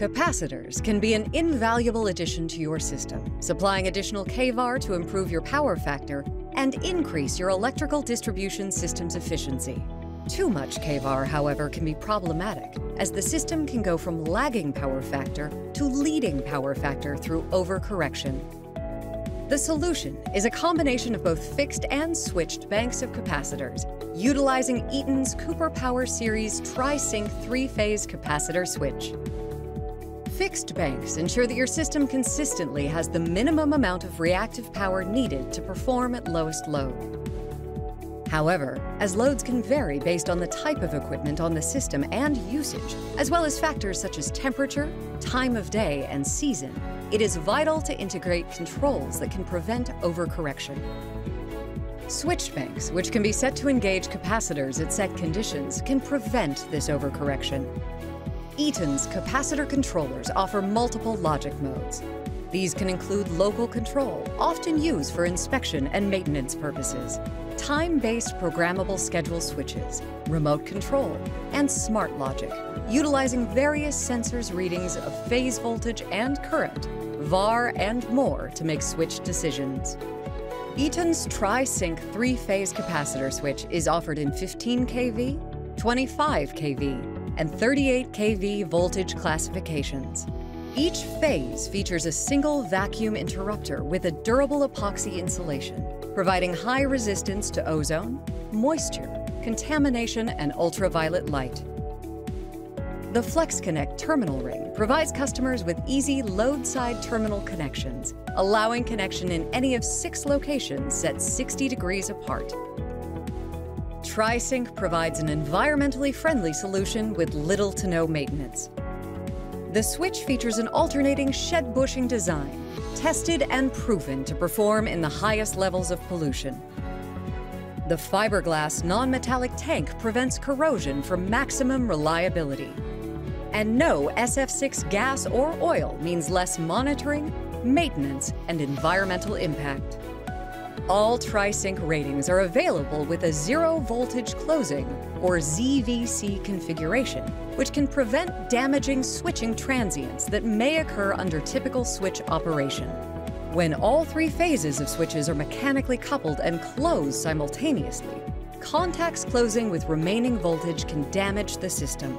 Capacitors can be an invaluable addition to your system, supplying additional KVAR to improve your power factor and increase your electrical distribution system's efficiency. Too much KVAR, however, can be problematic, as the system can go from lagging power factor to leading power factor through overcorrection. The solution is a combination of both fixed and switched banks of capacitors, utilizing Eaton's Cooper Power Series TriSync 3-phase capacitor switch. Fixed banks ensure that your system consistently has the minimum amount of reactive power needed to perform at lowest load. However, as loads can vary based on the type of equipment on the system and usage, as well as factors such as temperature, time of day, and season, it is vital to integrate controls that can prevent overcorrection. Switched banks, which can be set to engage capacitors at set conditions, can prevent this overcorrection. Eaton's capacitor controllers offer multiple logic modes. These can include local control, often used for inspection and maintenance purposes, time-based programmable schedule switches, remote control, and smart logic, utilizing various sensors' readings of phase voltage and current, VAR, and more to make switch decisions. Eaton's TriSync 3-phase capacitor switch is offered in 15 kV, 25 kV, and 38 kV voltage classifications. Each phase features a single vacuum interrupter with a durable epoxy insulation, providing high resistance to ozone, moisture, contamination, and ultraviolet light. The FlexConnect terminal ring provides customers with easy load-side terminal connections, allowing connection in any of 6 locations set 60 degrees apart. TriSync provides an environmentally friendly solution with little to no maintenance. The switch features an alternating shed bushing design, tested and proven to perform in the highest levels of pollution. The fiberglass non-metallic tank prevents corrosion for maximum reliability. And no SF6 gas or oil means less monitoring, maintenance, and environmental impact. All TriSync ratings are available with a zero-voltage closing, or ZVC configuration, which can prevent damaging switching transients that may occur under typical switch operation. When all 3 phases of switches are mechanically coupled and closed simultaneously, contacts closing with remaining voltage can damage the system.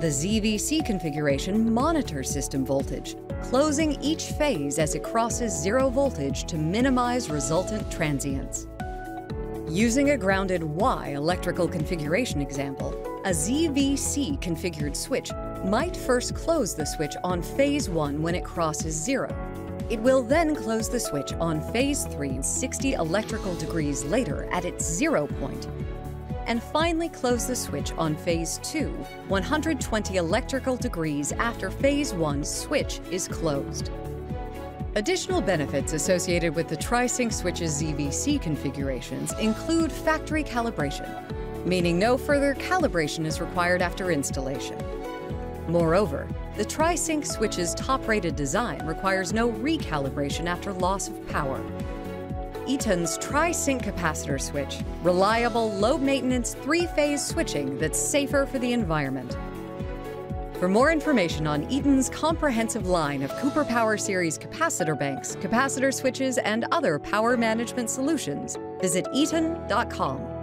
The ZVC configuration monitors system voltage, closing each phase as it crosses zero voltage to minimize resultant transients. Using a grounded Y electrical configuration example, a ZVC-configured switch might first close the switch on phase 1 when it crosses zero. It will then close the switch on phase 3 60 electrical degrees later at its zero point, and finally close the switch on phase 2, 120 electrical degrees after phase 1 switch is closed. Additional benefits associated with the TriSync switch's ZVC configurations include factory calibration, meaning no further calibration is required after installation. Moreover, the TriSync switch's top-rated design requires no recalibration after loss of power. Eaton's TriSync capacitor switch, reliable, low-maintenance 3-phase switching that's safer for the environment. For more information on Eaton's comprehensive line of Cooper Power Series capacitor banks, capacitor switches, and other power management solutions, visit eaton.com.